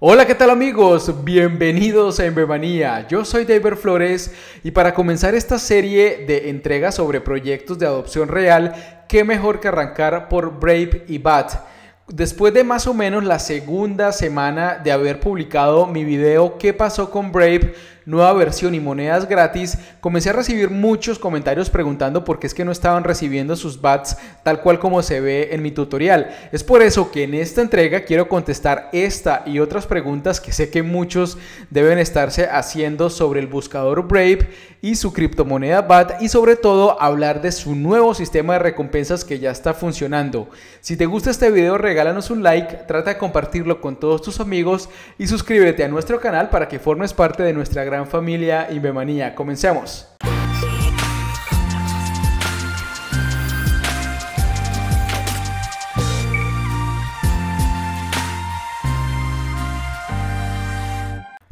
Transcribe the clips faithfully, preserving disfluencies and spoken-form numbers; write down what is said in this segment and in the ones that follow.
Hola, ¿qué tal amigos? Bienvenidos a InveMania. Yo soy David Flores y para comenzar esta serie de entregas sobre proyectos de adopción real, qué mejor que arrancar por Brave y Bad. Después de más o menos la segunda semana de haber publicado mi video ¿Qué pasó con Brave? Nueva versión y monedas gratis, comencé a recibir muchos comentarios preguntando por qué es que no estaban recibiendo sus B A Ts tal cual como se ve en mi tutorial. Es por eso que en esta entrega quiero contestar esta y otras preguntas que sé que muchos deben estarse haciendo sobre el buscador Brave y su criptomoneda B A T, y sobre todo hablar de su nuevo sistema de recompensas que ya está funcionando. Si te gusta este video, regálanos un like, trata de compartirlo con todos tus amigos y suscríbete a nuestro canal para que formes parte de nuestra gran familia InveMania. Comencemos.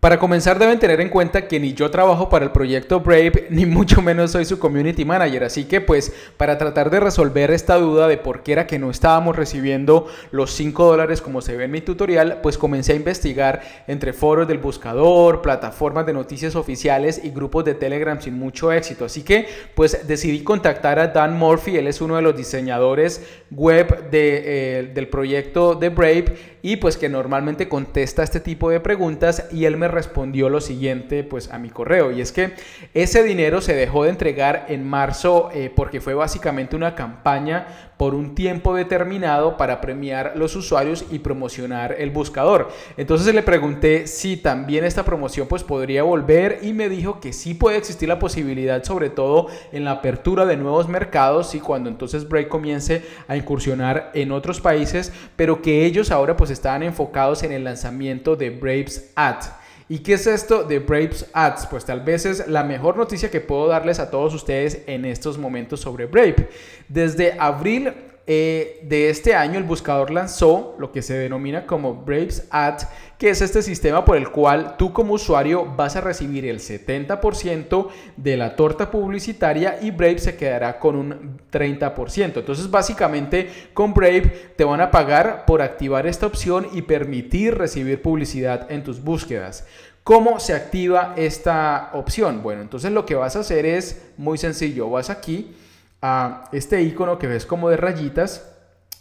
Para comenzar deben tener en cuenta que ni yo trabajo para el proyecto Brave, ni mucho menos soy su community manager, así que pues para tratar de resolver esta duda de por qué era que no estábamos recibiendo los cinco dólares como se ve en mi tutorial, pues comencé a investigar entre foros del buscador, plataformas de noticias oficiales y grupos de Telegram sin mucho éxito, así que pues decidí contactar a Dan Murphy. Él es uno de los diseñadores web de, eh, del proyecto de Brave y pues que normalmente contesta este tipo de preguntas, y él me respondió lo siguiente pues a mi correo, y es que ese dinero se dejó de entregar en marzo eh, porque fue básicamente una campaña por un tiempo determinado para premiar los usuarios y promocionar el buscador. Entonces le pregunté si también esta promoción pues podría volver, y me dijo que sí puede existir la posibilidad, sobre todo en la apertura de nuevos mercados y cuando entonces Brave comience a incursionar en otros países, pero que ellos ahora pues estaban enfocados en el lanzamiento de Brave Ads. ¿Y qué es esto de Brave Ads? Pues tal vez es la mejor noticia que puedo darles a todos ustedes en estos momentos sobre Brave. Desde abril eh, de este año el buscador lanzó lo que se denomina como Brave Ads, que es este sistema por el cual tú como usuario vas a recibir el setenta por ciento de la torta publicitaria y Brave se quedará con un treinta por ciento. Entonces básicamente con Brave te van a pagar por activar esta opción y permitir recibir publicidad en tus búsquedas. ¿Cómo se activa esta opción? Bueno, entonces lo que vas a hacer es muy sencillo. Vas aquí a este icono que ves como de rayitas,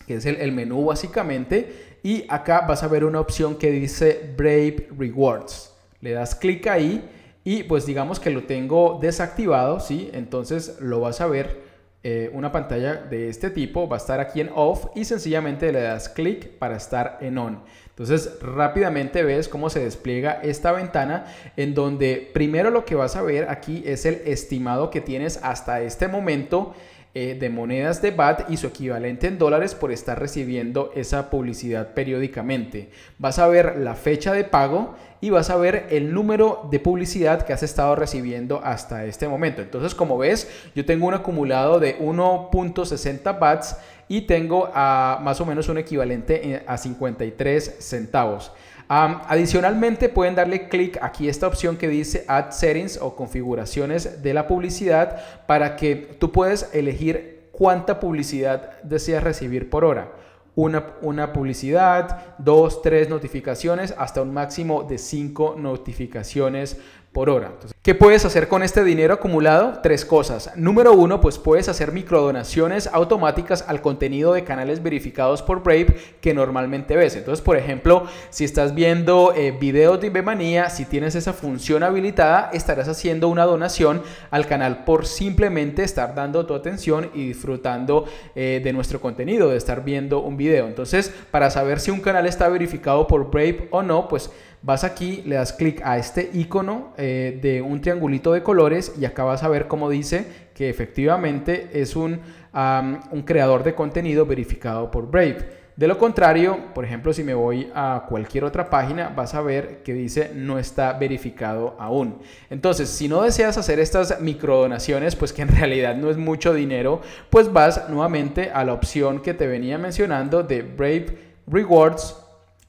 que es el, el menú básicamente, y acá vas a ver una opción que dice Brave Rewards. Le das clic ahí y pues digamos que lo tengo desactivado, ¿sí? Entonces lo vas a ver, eh, una pantalla de este tipo, va a estar aquí en off y sencillamente le das clic para estar en on. Entonces rápidamente ves cómo se despliega esta ventana, en donde primero lo que vas a ver aquí es el estimado que tienes hasta este momento de monedas de B A T y su equivalente en dólares por estar recibiendo esa publicidad periódicamente. Vas a ver la fecha de pago y vas a ver el número de publicidad que has estado recibiendo hasta este momento. Entonces, como ves, yo tengo un acumulado de uno punto sesenta B A Ts y tengo uh, más o menos un equivalente a cincuenta y tres centavos. Um, adicionalmente pueden darle clic aquí a esta opción que dice Ad Settings o configuraciones de la publicidad, para que tú puedas elegir cuánta publicidad deseas recibir por hora. Una, una publicidad, dos, tres notificaciones, hasta un máximo de cinco notificaciones por hora. Entonces, ¿qué puedes hacer con este dinero acumulado? Tres cosas. Número uno, pues puedes hacer microdonaciones automáticas al contenido de canales verificados por Brave que normalmente ves. Entonces, por ejemplo, si estás viendo eh, videos de InveMania, si tienes esa función habilitada, estarás haciendo una donación al canal por simplemente estar dando tu atención y disfrutando eh, de nuestro contenido, de estar viendo un video. Entonces, para saber si un canal está verificado por Brave o no, pues vas aquí, le das clic a este icono eh, de un triangulito de colores y acá vas a ver cómo dice que efectivamente es un, um, un creador de contenido verificado por Brave. De lo contrario, por ejemplo, si me voy a cualquier otra página, vas a ver que dice no está verificado aún. Entonces, si no deseas hacer estas microdonaciones, pues que en realidad no es mucho dinero, pues vas nuevamente a la opción que te venía mencionando de Brave Rewards.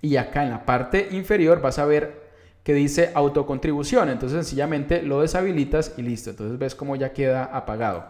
Y acá en la parte inferior vas a ver que dice autocontribución. Entonces sencillamente lo deshabilitas y listo. Entonces ves cómo ya queda apagado.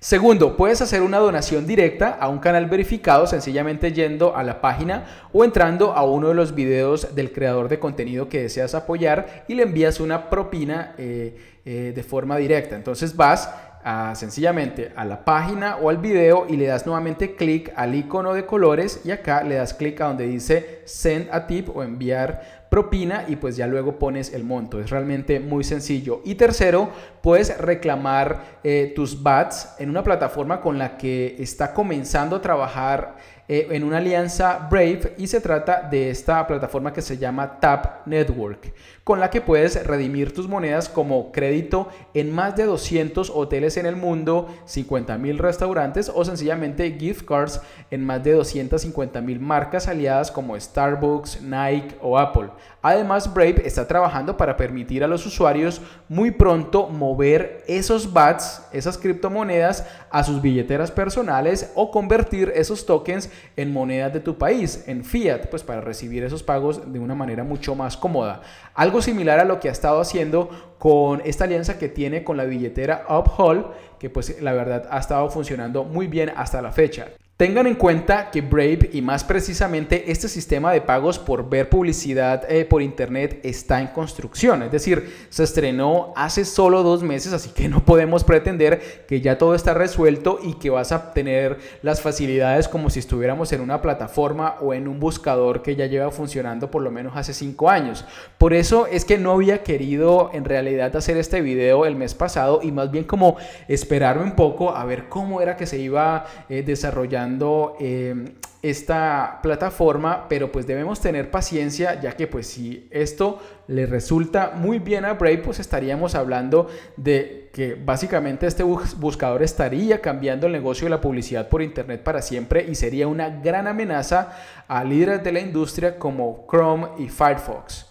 Segundo, puedes hacer una donación directa a un canal verificado sencillamente yendo a la página o entrando a uno de los videos del creador de contenido que deseas apoyar y le envías una propina eh, eh, de forma directa. Entonces vas a, sencillamente a la página o al video y le das nuevamente clic al icono de colores y acá le das clic a donde dice Send a Tip o enviar propina y pues ya luego pones el monto. Es realmente muy sencillo. Y tercero, puedes reclamar eh, tus V A Ts en una plataforma con la que está comenzando a trabajar eh, en una alianza Brave, y se trata de esta plataforma que se llama Tap Network, con la que puedes redimir tus monedas como crédito en más de doscientos hoteles en el mundo, cincuenta mil restaurantes o sencillamente gift cards en más de doscientas cincuenta mil marcas aliadas como Starbucks, Nike o Apple. Además, Brave está trabajando para permitir a los usuarios muy pronto mover esos V A Ts, esas criptomonedas, a sus billeteras personales o convertir esos tokens en monedas de tu país, en fiat, pues para recibir esos pagos de una manera mucho más cómoda. Algo similar a lo que ha estado haciendo con esta alianza que tiene con la billetera Uphold, que pues la verdad ha estado funcionando muy bien hasta la fecha. Tengan en cuenta que Brave, y más precisamente este sistema de pagos por ver publicidad eh, por internet, está en construcción. Es decir, se estrenó hace solo dos meses, así que no podemos pretender que ya todo está resuelto y que vas a tener las facilidades como si estuviéramos en una plataforma o en un buscador que ya lleva funcionando por lo menos hace cinco años. Por eso es que no había querido en realidad hacer este video el mes pasado, y más bien como esperarme un poco a ver cómo era que se iba eh, desarrollando esta plataforma, pero pues debemos tener paciencia, ya que pues si esto le resulta muy bien a Brave, pues estaríamos hablando de que básicamente este buscador estaría cambiando el negocio de la publicidad por internet para siempre, y sería una gran amenaza a líderes de la industria como Chrome y Firefox.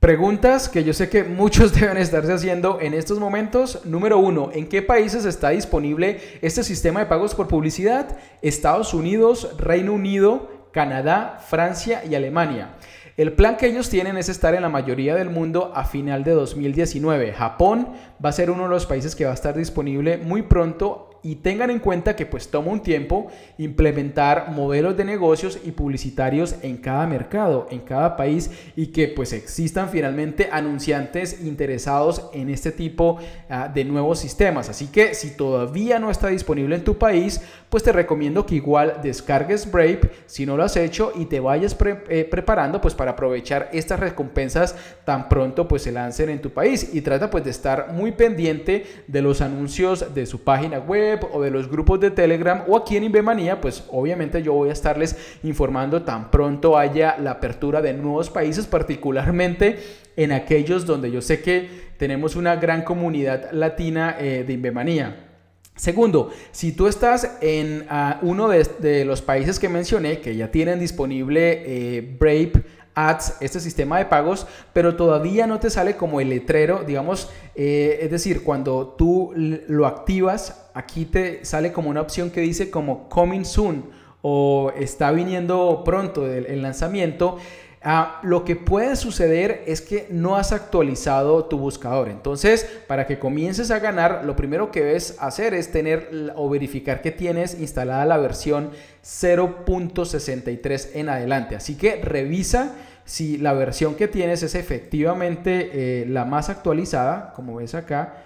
Preguntas que yo sé que muchos deben estarse haciendo en estos momentos. Número uno, ¿en qué países está disponible este sistema de pagos por publicidad? Estados Unidos, Reino Unido, Canadá, Francia y Alemania. El plan que ellos tienen es estar en la mayoría del mundo a final de dos mil diecinueve. Japón va a ser uno de los países que va a estar disponible muy pronto. Y tengan en cuenta que pues toma un tiempo implementar modelos de negocios y publicitarios en cada mercado, en cada país, y que pues existan finalmente anunciantes interesados en este tipo uh, de nuevos sistemas. Así que si todavía no está disponible en tu país, pues te recomiendo que igual descargues Brave si no lo has hecho y te vayas pre eh, preparando pues para aprovechar estas recompensas tan pronto pues se lancen en tu país, y trata pues de estar muy pendiente de los anuncios de su página web o de los grupos de Telegram, o aquí en InveMania pues obviamente yo voy a estarles informando tan pronto haya la apertura de nuevos países, particularmente en aquellos donde yo sé que tenemos una gran comunidad latina eh, de InveMania. Segundo, si tú estás en uh, uno de, de los países que mencioné que ya tienen disponible eh, Brave Ads, este sistema de pagos, pero todavía no te sale como el letrero, digamos, eh, es decir, cuando tú lo activas, aquí te sale como una opción que dice como Coming Soon o está viniendo pronto el, el lanzamiento. Ah, lo que puede suceder es que no has actualizado tu buscador. Entonces, para que comiences a ganar, lo primero que debes hacer es tener o verificar que tienes instalada la versión cero punto sesenta y tres en adelante. Así que revisa si la versión que tienes es efectivamente eh, la más actualizada, como ves acá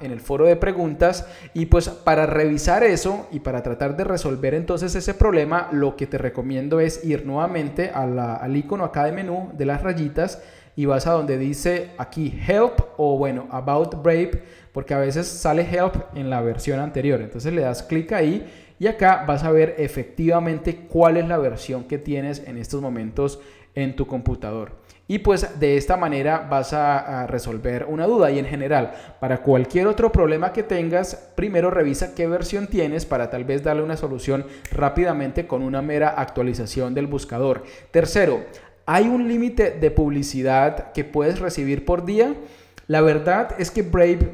en el foro de preguntas, y pues para revisar eso y para tratar de resolver entonces ese problema, lo que te recomiendo es ir nuevamente a la, al icono acá de menú de las rayitas, y vas a donde dice aquí Help o bueno About Brave, porque a veces sale Help en la versión anterior. Entonces le das clic ahí y acá vas a ver efectivamente cuál es la versión que tienes en estos momentos en tu computador. Y pues de esta manera vas a, a resolver una duda. Y en general, para cualquier otro problema que tengas, primero revisa qué versión tienes para tal vez darle una solución rápidamente con una mera actualización del buscador. Tercero, ¿hay un límite de publicidad que puedes recibir por día? La verdad es que Brave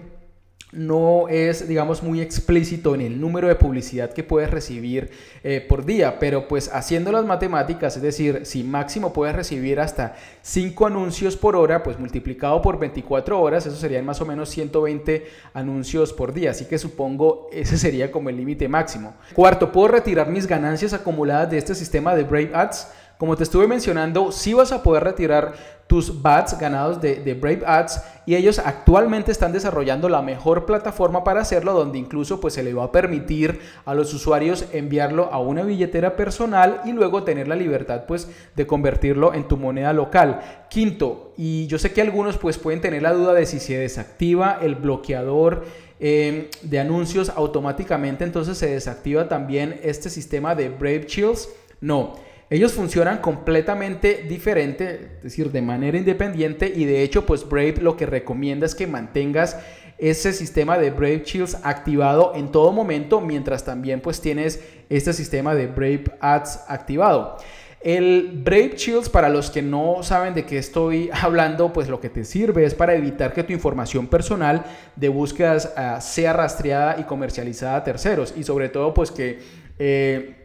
no es, digamos, muy explícito en el número de publicidad que puedes recibir eh, por día, pero pues haciendo las matemáticas, es decir, si máximo puedes recibir hasta cinco anuncios por hora, pues multiplicado por veinticuatro horas, eso serían más o menos ciento veinte anuncios por día, así que supongo ese sería como el límite máximo. Cuarto, ¿puedo retirar mis ganancias acumuladas de este sistema de Brave Ads? Como te estuve mencionando, sí vas a poder retirar tus B A Ts ganados de, de Brave Ads, y ellos actualmente están desarrollando la mejor plataforma para hacerlo, donde incluso pues se le va a permitir a los usuarios enviarlo a una billetera personal y luego tener la libertad pues de convertirlo en tu moneda local. Quinto, y yo sé que algunos pues pueden tener la duda de si se desactiva el bloqueador eh, de anuncios automáticamente, entonces se desactiva también este sistema de Brave Shields. No. Ellos funcionan completamente diferente, es decir, de manera independiente, y de hecho pues Brave lo que recomienda es que mantengas ese sistema de Brave Shields activado en todo momento, mientras también pues tienes este sistema de Brave Ads activado. El Brave Shields, para los que no saben de qué estoy hablando, pues lo que te sirve es para evitar que tu información personal de búsquedas uh, sea rastreada y comercializada a terceros, y sobre todo pues que... Eh,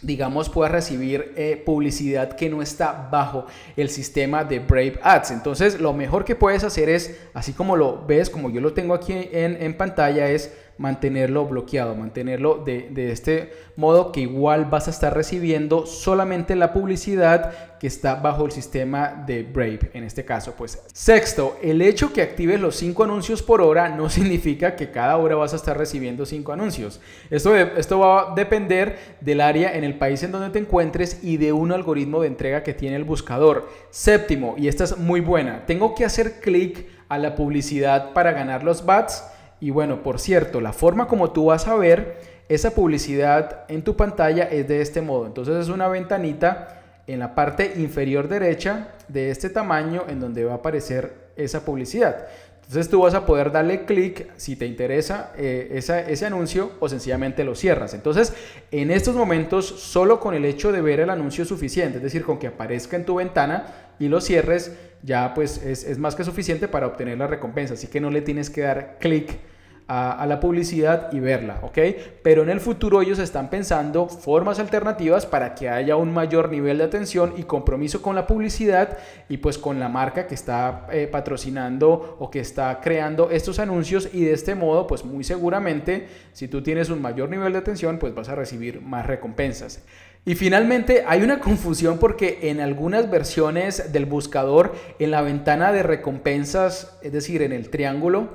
digamos, puedas recibir eh, publicidad que no está bajo el sistema de Brave Ads. Entonces, lo mejor que puedes hacer es, así como lo ves, como yo lo tengo aquí en, en pantalla, es mantenerlo bloqueado, mantenerlo de, de este modo, que igual vas a estar recibiendo solamente la publicidad que está bajo el sistema de Brave, en este caso pues. Sexto, el hecho que actives los cinco anuncios por hora no significa que cada hora vas a estar recibiendo cinco anuncios. Esto, esto va a depender del área, en el país en donde te encuentres, y de un algoritmo de entrega que tiene el buscador. Séptimo, y esta es muy buena, tengo que hacer clic a la publicidad para ganar los B A Ts. Y bueno, por cierto, la forma como tú vas a ver esa publicidad en tu pantalla es de este modo. Entonces es una ventanita en la parte inferior derecha de este tamaño en donde va a aparecer esa publicidad. Entonces tú vas a poder darle clic si te interesa eh, esa, ese anuncio, o sencillamente lo cierras. Entonces en estos momentos, solo con el hecho de ver el anuncio es suficiente, es decir, con que aparezca en tu ventana y lo cierres, ya pues es, es más que suficiente para obtener la recompensa. Así que no le tienes que dar clic a, a la publicidad y verla, ¿ok? Pero en el futuro ellos están pensando formas alternativas para que haya un mayor nivel de atención y compromiso con la publicidad, y pues con la marca que está eh, patrocinando o que está creando estos anuncios, y de este modo pues muy seguramente, si tú tienes un mayor nivel de atención, pues vas a recibir más recompensas. Y finalmente, hay una confusión porque en algunas versiones del buscador, en la ventana de recompensas, es decir, en el triángulo,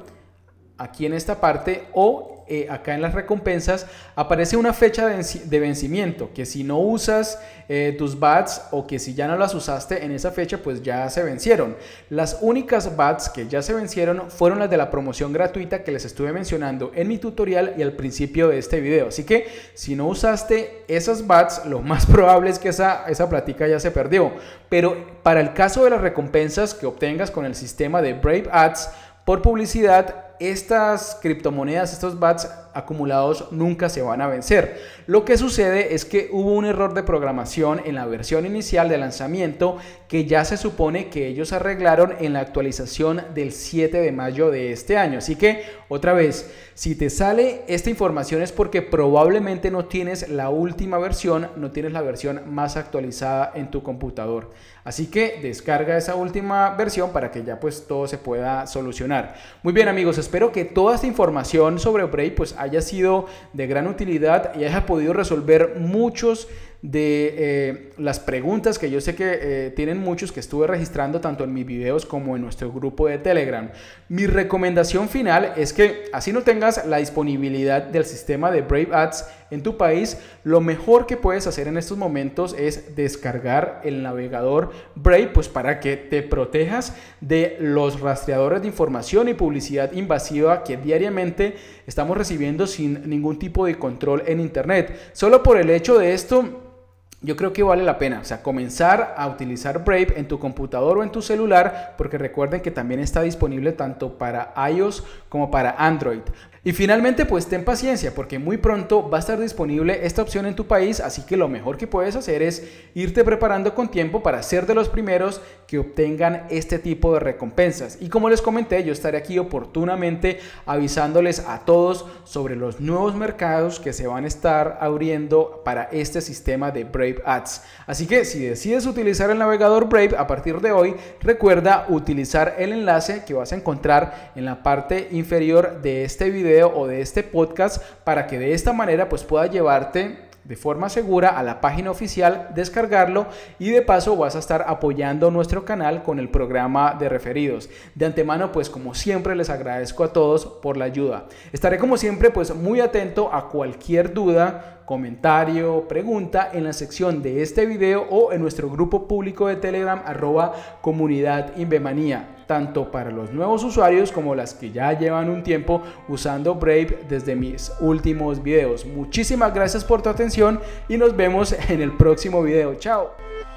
aquí en esta parte, o eh, acá en las recompensas, aparece una fecha de vencimiento, que si no usas eh, tus B A Ts, o que si ya no las usaste en esa fecha, pues ya se vencieron. Las únicas B A Ts que ya se vencieron fueron las de la promoción gratuita que les estuve mencionando en mi tutorial y al principio de este video. Así que si no usaste esas B A Ts, lo más probable es que esa, esa plática ya se perdió. Pero para el caso de las recompensas que obtengas con el sistema de Brave Ads por publicidad, estas criptomonedas, estos B A Ts acumulados, nunca se van a vencer. Lo que sucede es que hubo un error de programación en la versión inicial de lanzamiento, que ya se supone que ellos arreglaron en la actualización del siete de mayo de este año. Así que otra vez, si te sale esta información es porque probablemente no tienes la última versión, no tienes la versión más actualizada en tu computador. Así que descarga esa última versión para que ya pues todo se pueda solucionar. Muy bien amigos, espero que toda esta información sobre Brave pues haya sido de gran utilidad y haya podido resolver muchos de eh, las preguntas que yo sé que eh, tienen muchos, que estuve registrando tanto en mis videos como en nuestro grupo de Telegram. Mi recomendación final es que, así no tengas la disponibilidad del sistema de Brave Ads en tu país, lo mejor que puedes hacer en estos momentos es descargar el navegador Brave, pues para que te protejas de los rastreadores de información y publicidad invasiva que diariamente estamos recibiendo sin ningún tipo de control en internet. Solo por el hecho de esto yo creo que vale la pena, o sea, comenzar a utilizar Brave en tu computador o en tu celular, porque recuerden que también está disponible tanto para iOS como para Android. Y finalmente, pues ten paciencia, porque muy pronto va a estar disponible esta opción en tu país, así que lo mejor que puedes hacer es irte preparando con tiempo para ser de los primeros que obtengan este tipo de recompensas. Y como les comenté, yo estaré aquí oportunamente avisándoles a todos sobre los nuevos mercados que se van a estar abriendo para este sistema de Brave Ads. Así que si decides utilizar el navegador Brave a partir de hoy, recuerda utilizar el enlace que vas a encontrar en la parte inferior de este video o de este podcast, para que de esta manera pues pueda llevarte de forma segura a la página oficial, descargarlo, y de paso vas a estar apoyando nuestro canal con el programa de referidos. De antemano, pues como siempre, les agradezco a todos por la ayuda. Estaré como siempre pues muy atento a cualquier duda, comentario, pregunta en la sección de este video o en nuestro grupo público de Telegram arroba comunidad InveMania, tanto para los nuevos usuarios como las que ya llevan un tiempo usando Brave desde mis últimos videos. Muchísimas gracias por tu atención y nos vemos en el próximo video. Chao.